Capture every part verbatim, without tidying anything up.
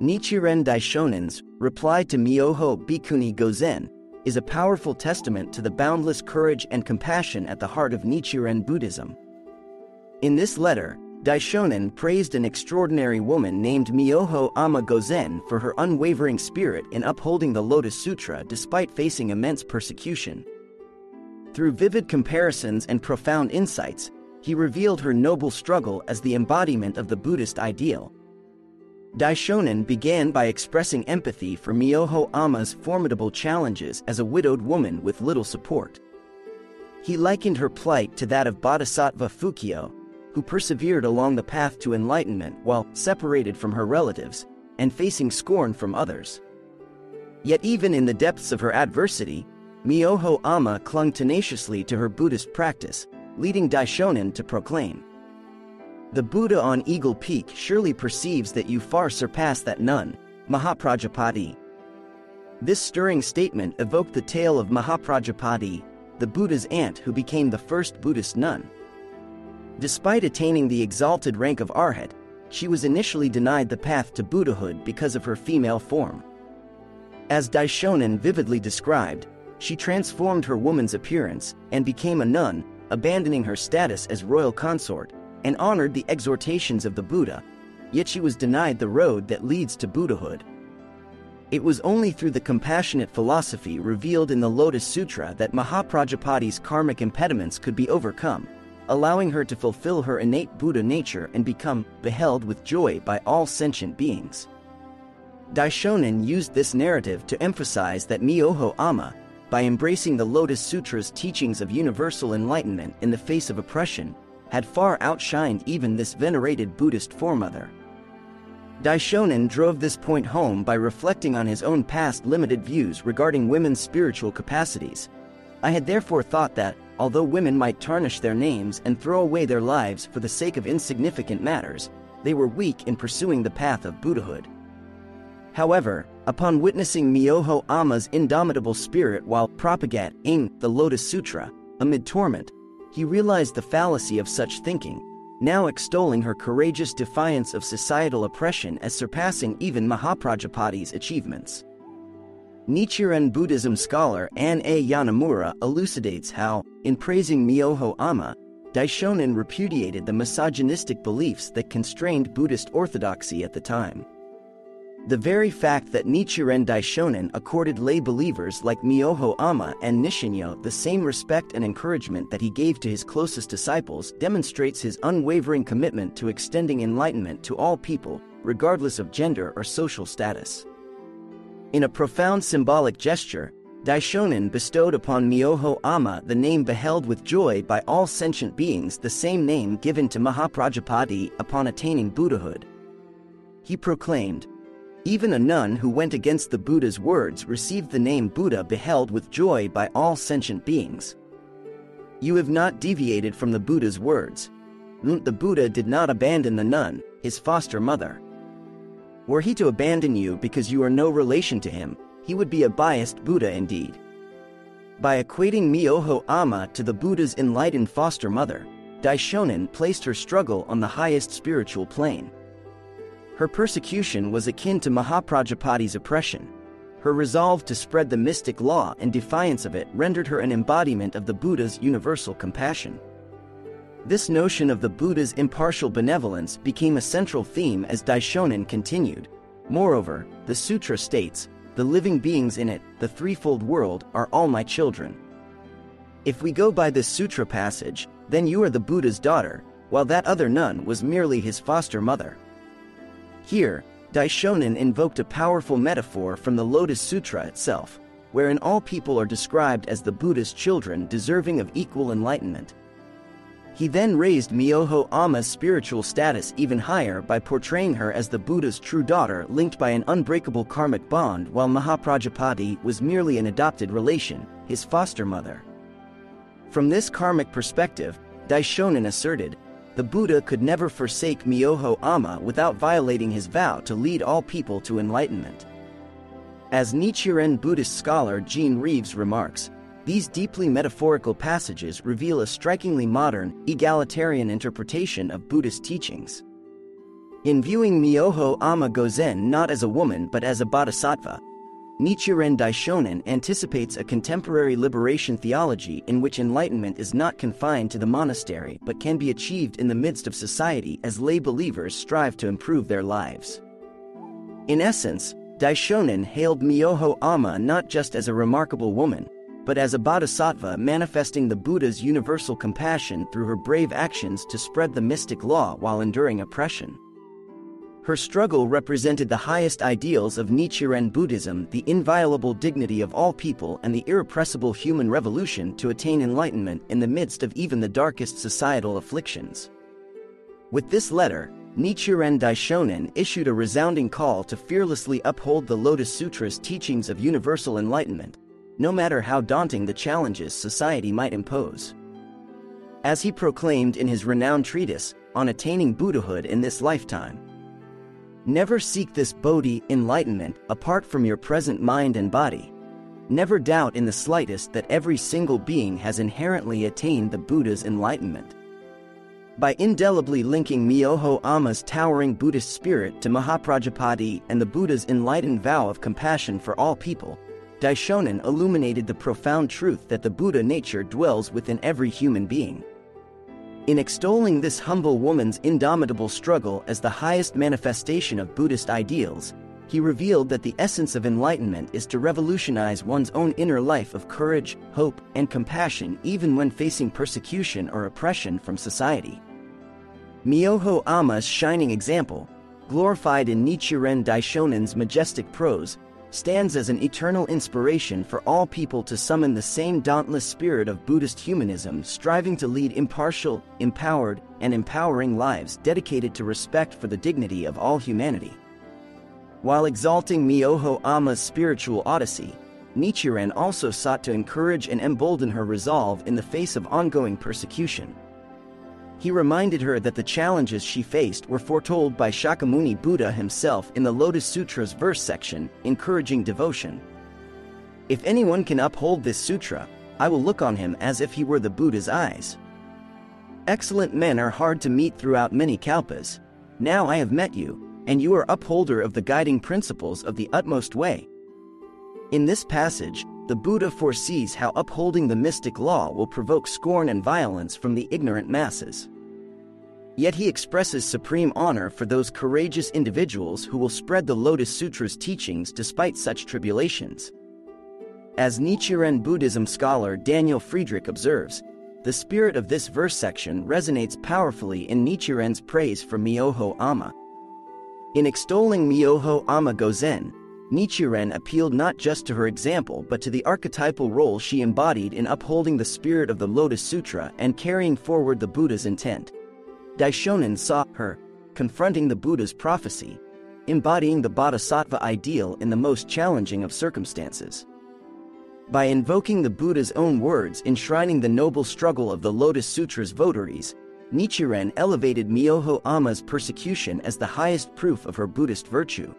Nichiren Daishonin's reply to Myoho Bikuni Gozen is a powerful testament to the boundless courage and compassion at the heart of Nichiren Buddhism. In this letter, Daishonin praised an extraordinary woman named Myoho Ama Gozen for her unwavering spirit in upholding the Lotus Sutra despite facing immense persecution. Through vivid comparisons and profound insights, he revealed her noble struggle as the embodiment of the Buddhist ideal. Daishonin began by expressing empathy for Myoho Ama's formidable challenges as a widowed woman with little support. He likened her plight to that of Bodhisattva Fukyō, who persevered along the path to enlightenment while separated from her relatives and facing scorn from others. Yet even in the depths of her adversity, Myoho Ama clung tenaciously to her Buddhist practice, leading Daishonin to proclaim, "The Buddha on Eagle Peak surely perceives that you far surpass that none, Mahaprajapati." This stirring statement evoked the tale of Mahaprajapati, the Buddha's aunt who became the first Buddhist nun. Despite attaining the exalted rank of Arhat, she was initially denied the path to Buddhahood because of her female form. As Daishonin vividly described, she transformed her woman's appearance and became a nun, abandoning her status as royal consort, and honored the exhortations of the Buddha, yet she was denied the road that leads to Buddhahood. It was only through the compassionate philosophy revealed in the Lotus Sutra that Mahaprajapati's karmic impediments could be overcome, allowing her to fulfill her innate Buddha nature and become beheld with joy by all sentient beings. Daishonin used this narrative to emphasize that Myoho Ama, by embracing the Lotus Sutra's teachings of universal enlightenment in the face of oppression, had far outshined even this venerated Buddhist foremother. Daishonin drove this point home by reflecting on his own past limited views regarding women's spiritual capacities. "I had therefore thought that, although women might tarnish their names and throw away their lives for the sake of insignificant matters, they were weak in pursuing the path of Buddhahood." However, upon witnessing Myoho Ama's indomitable spirit while propagating the Lotus Sutra amid torment, he realized the fallacy of such thinking, now extolling her courageous defiance of societal oppression as surpassing even Mahaprajapati's achievements. Nichiren Buddhism scholar Anne A. Yanamura elucidates how, in praising Myoho Ama, Daishonin repudiated the misogynistic beliefs that constrained Buddhist orthodoxy at the time. The very fact that Nichiren Daishonin accorded lay believers like Myoho Ama and Nishinyo the same respect and encouragement that he gave to his closest disciples demonstrates his unwavering commitment to extending enlightenment to all people, regardless of gender or social status. In a profound symbolic gesture, Daishonin bestowed upon Myoho Ama the name beheld with joy by all sentient beings, the same name given to Mahaprajapati upon attaining Buddhahood. He proclaimed, "Even a nun who went against the Buddha's words received the name Buddha beheld with joy by all sentient beings. You have not deviated from the Buddha's words. The Buddha did not abandon the nun, his foster mother. Were he to abandon you because you are no relation to him, he would be a biased Buddha indeed." By equating Myoho Ama to the Buddha's enlightened foster mother, Daishonin placed her struggle on the highest spiritual plane. Her persecution was akin to Mahaprajapati's oppression. Her resolve to spread the mystic law and defiance of it rendered her an embodiment of the Buddha's universal compassion. This notion of the Buddha's impartial benevolence became a central theme as Daishonin continued. "Moreover, the sutra states, the living beings in it, the threefold world, are all my children. If we go by this sutra passage, then you are the Buddha's daughter, while that other nun was merely his foster mother." Here, Daishonin invoked a powerful metaphor from the Lotus Sutra itself, wherein all people are described as the Buddha's children deserving of equal enlightenment. He then raised Myoho Ama's spiritual status even higher by portraying her as the Buddha's true daughter linked by an unbreakable karmic bond, while Mahaprajapati was merely an adopted relation, his foster mother. From this karmic perspective, Daishonin asserted, the Buddha could never forsake Myoho Ama without violating his vow to lead all people to enlightenment. As Nichiren Buddhist scholar Jean Reeves remarks, these deeply metaphorical passages reveal a strikingly modern, egalitarian interpretation of Buddhist teachings. in viewing Myoho Ama Gozen not as a woman but as a bodhisattva. Nichiren Daishonin anticipates a contemporary liberation theology in which enlightenment is not confined to the monastery but can be achieved in the midst of society as lay believers strive to improve their lives. In essence, Daishonin hailed Myoho Ama not just as a remarkable woman, but as a bodhisattva manifesting the Buddha's universal compassion through her brave actions to spread the mystic law while enduring oppression. Her struggle represented the highest ideals of Nichiren Buddhism, the inviolable dignity of all people and the irrepressible human revolution to attain enlightenment in the midst of even the darkest societal afflictions. With this letter, Nichiren Daishonin issued a resounding call to fearlessly uphold the Lotus Sutra's teachings of universal enlightenment, no matter how daunting the challenges society might impose. As he proclaimed in his renowned treatise, On Attaining Buddhahood in This Lifetime, never seek this bodhi, enlightenment, apart from your present mind and body. Never doubt in the slightest that every single being has inherently attained the Buddha's enlightenment. By indelibly linking Myoho Ama's towering Buddhist spirit to Mahaprajapati and the Buddha's enlightened vow of compassion for all people, Daishonin illuminated the profound truth that the Buddha nature dwells within every human being. In extolling this humble woman's indomitable struggle as the highest manifestation of Buddhist ideals, he revealed that the essence of enlightenment is to revolutionize one's own inner life of courage, hope, and compassion even when facing persecution or oppression from society. Myoho Ama's shining example, glorified in Nichiren Daishonin's majestic prose, stands as an eternal inspiration for all people to summon the same dauntless spirit of Buddhist humanism, striving to lead impartial, empowered, and empowering lives dedicated to respect for the dignity of all humanity. While exalting Myoho Ama's spiritual odyssey, Nichiren also sought to encourage and embolden her resolve in the face of ongoing persecution. He reminded her that the challenges she faced were foretold by Shakyamuni Buddha himself in the Lotus Sutra's verse section, encouraging devotion. If anyone can uphold this sutra, I will look on him as if he were the Buddha's eyes. Excellent men are hard to meet throughout many kalpas. Now I have met you, and you are upholder of the guiding principles of the utmost way. In this passage, the Buddha foresees how upholding the mystic law will provoke scorn and violence from the ignorant masses. Yet he expresses supreme honor for those courageous individuals who will spread the Lotus Sutra's teachings despite such tribulations. As Nichiren Buddhism scholar Daniel Friedrich observes, the spirit of this verse section resonates powerfully in Nichiren's praise for Myoho Ama. In extolling Myoho Ama Gozen, Nichiren appealed not just to her example but to the archetypal role she embodied in upholding the spirit of the Lotus Sutra and carrying forward the Buddha's intent. Daishonin saw her confronting the Buddha's prophecy, embodying the bodhisattva ideal in the most challenging of circumstances. By invoking the Buddha's own words enshrining the noble struggle of the Lotus Sutra's votaries, Nichiren elevated Myoho Ama's persecution as the highest proof of her Buddhist virtue.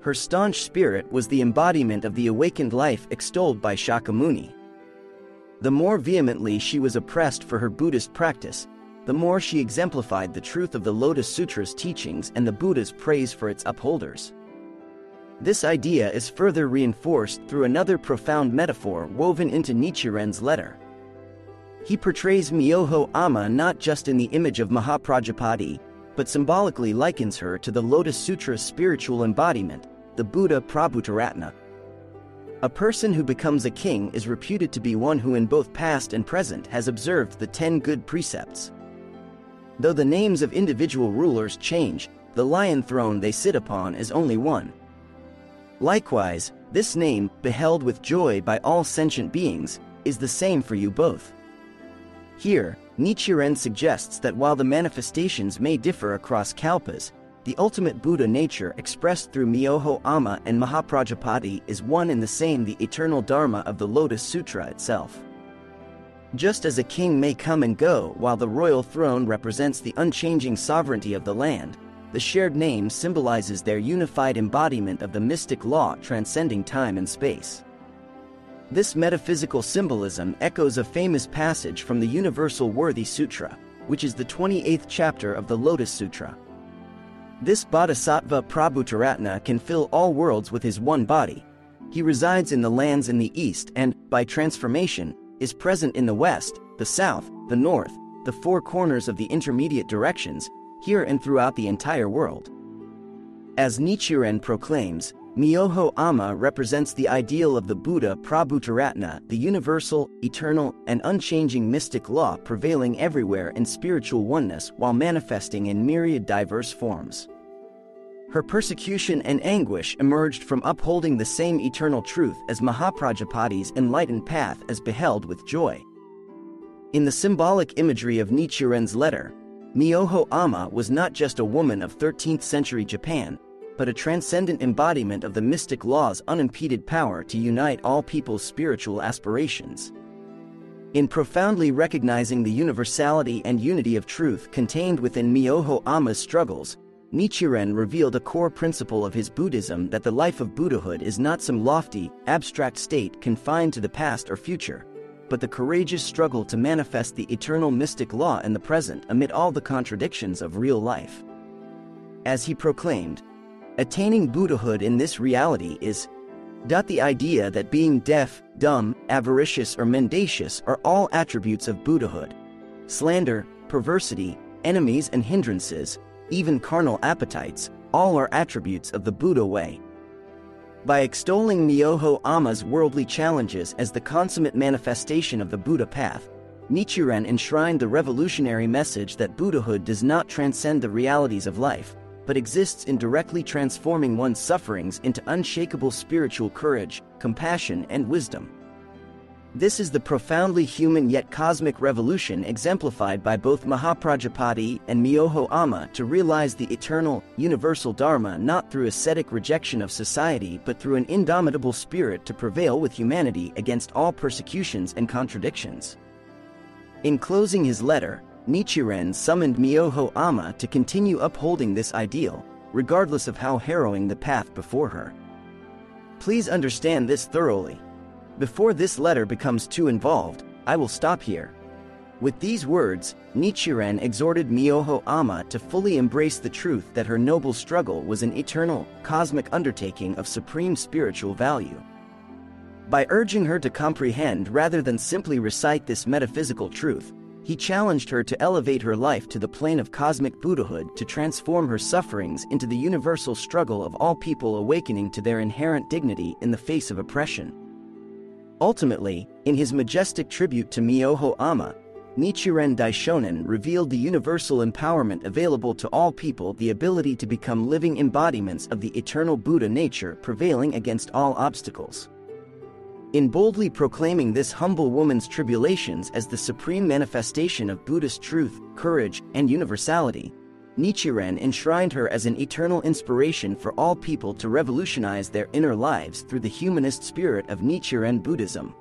Her staunch spirit was the embodiment of the awakened life extolled by Shakyamuni. The more vehemently she was oppressed for her Buddhist practice, the more she exemplified the truth of the Lotus Sutra's teachings and the Buddha's praise for its upholders. This idea is further reinforced through another profound metaphor woven into Nichiren's letter. He portrays Myoho Ama not just in the image of Mahaprajapati, but symbolically likens her to the Lotus Sutra's spiritual embodiment, the Buddha Prabhutaratna. A person who becomes a king is reputed to be one who in both past and present has observed the ten good precepts. Though the names of individual rulers change, the lion throne they sit upon is only one. Likewise, this name, beheld with joy by all sentient beings, is the same for you both. Here, Nichiren suggests that while the manifestations may differ across kalpas, the ultimate Buddha nature expressed through Myoho Ama and Mahaprajapati is one and the same, the eternal Dharma of the Lotus Sutra itself. Just as a king may come and go while the royal throne represents the unchanging sovereignty of the land, the shared name symbolizes their unified embodiment of the mystic law transcending time and space. This metaphysical symbolism echoes a famous passage from the Universal Worthy Sutra, which is the twenty-eighth chapter of the Lotus Sutra. This Bodhisattva Prabhutaratna can fill all worlds with his one body. He resides in the lands in the east and, by transformation, is present in the west, the south, the north, the four corners of the intermediate directions, here and throughout the entire world. As Nichiren proclaims, Myoho Ama represents the ideal of the Buddha Prabhutaratna, the universal, eternal, and unchanging mystic law prevailing everywhere in spiritual oneness while manifesting in myriad diverse forms. Her persecution and anguish emerged from upholding the same eternal truth as Mahaprajapati's enlightened path as beheld with joy. In the symbolic imagery of Nichiren's letter, Myoho Ama was not just a woman of thirteenth century Japan, but a transcendent embodiment of the mystic law's unimpeded power to unite all people's spiritual aspirations. In profoundly recognizing the universality and unity of truth contained within Myoho Ama's struggles, Nichiren revealed a core principle of his Buddhism, that the life of Buddhahood is not some lofty, abstract state confined to the past or future, but the courageous struggle to manifest the eternal mystic law in the present amid all the contradictions of real life. As he proclaimed, "Attaining Buddhahood in this reality is the idea that being deaf, dumb, avaricious or mendacious are all attributes of Buddhahood. Slander, perversity, enemies and hindrances, even carnal appetites, all are attributes of the Buddha way." By extolling Myoho Ama's worldly challenges as the consummate manifestation of the Buddha path, Nichiren enshrined the revolutionary message that Buddhahood does not transcend the realities of life, but exists in directly transforming one's sufferings into unshakable spiritual courage, compassion, and wisdom. This is the profoundly human yet cosmic revolution exemplified by both Mahaprajapati and Myoho Ama to realize the eternal, universal Dharma not through ascetic rejection of society but through an indomitable spirit to prevail with humanity against all persecutions and contradictions. In closing his letter, Nichiren summoned Myoho Ama to continue upholding this ideal, regardless of how harrowing the path before her. Please understand this thoroughly. Before this letter becomes too involved, I will stop here. With these words, Nichiren exhorted Myoho Ama to fully embrace the truth that her noble struggle was an eternal, cosmic undertaking of supreme spiritual value. By urging her to comprehend rather than simply recite this metaphysical truth, he challenged her to elevate her life to the plane of cosmic Buddhahood, to transform her sufferings into the universal struggle of all people awakening to their inherent dignity in the face of oppression. Ultimately, in his majestic tribute to Myoho Ama, Nichiren Daishonin revealed the universal empowerment available to all people, the ability to become living embodiments of the eternal Buddha nature prevailing against all obstacles. In boldly proclaiming this humble woman's tribulations as the supreme manifestation of Buddhist truth, courage, and universality, Nichiren enshrined her as an eternal inspiration for all people to revolutionize their inner lives through the humanist spirit of Nichiren Buddhism.